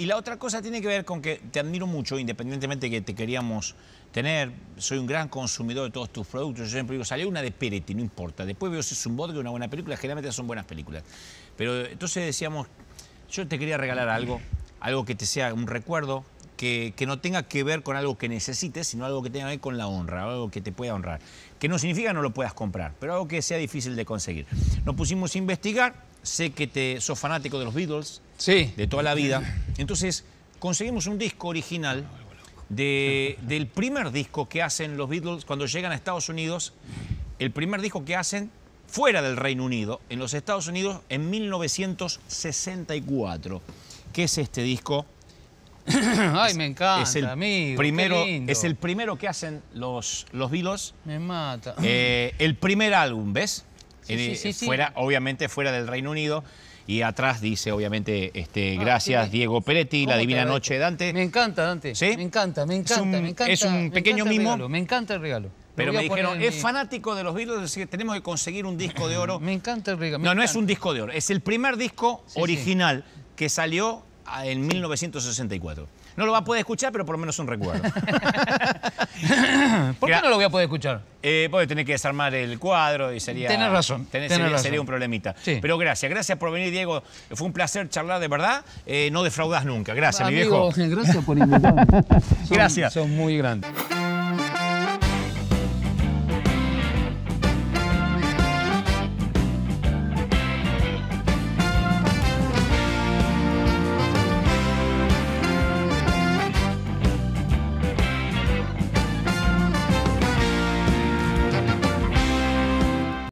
Y la otra cosa tiene que ver con que te admiro mucho, independientemente de que te queríamos tener. Soy un gran consumidor de todos tus productos. Yo siempre digo, salió una de Peretti, no importa. Después veo si es un vodka o una buena película. Generalmente son buenas películas. Pero entonces decíamos, yo te quería regalar algo, algo que te sea un recuerdo, que no tenga que ver con algo que necesites, sino algo que tenga que ver con la honra, algo que te pueda honrar. Que no significa no lo puedas comprar, pero algo que sea difícil de conseguir. Nos pusimos a investigar. Sé que sos fanático de los Beatles, sí, de toda la vida. Entonces, conseguimos un disco original del primer disco que hacen los Beatles cuando llegan a Estados Unidos. El primer disco que hacen fuera del Reino Unido, en los Estados Unidos, en 1964. ¿Qué es este disco? Ay, me encanta, es el primero que hacen los Beatles. Me mata. El primer álbum, ¿ves? Sí. Obviamente fuera del Reino Unido. Y atrás dice, obviamente, gracias, sí, Diego Peretti, La Divina Noche de Dante. Me encanta, Dante. ¿Sí? Me encanta. Es un pequeño mimo. Me encanta el regalo. Pero me dijeron, es fanático de los Beatles, así que tenemos que conseguir un disco de oro. Me encanta el regalo. No es un disco de oro. Es el primer disco original que salió en 1964. No lo va a poder escuchar, pero por lo menos un recuerdo. ¿Por qué no lo voy a poder escuchar? Porque tenés que desarmar el cuadro y sería... Tenés razón. Sería un problemita. Sí. Pero gracias por venir, Diego. Fue un placer charlar, de verdad. No defraudás nunca. Gracias, amigo, mi viejo. Gracias por invitarme. Son muy grandes.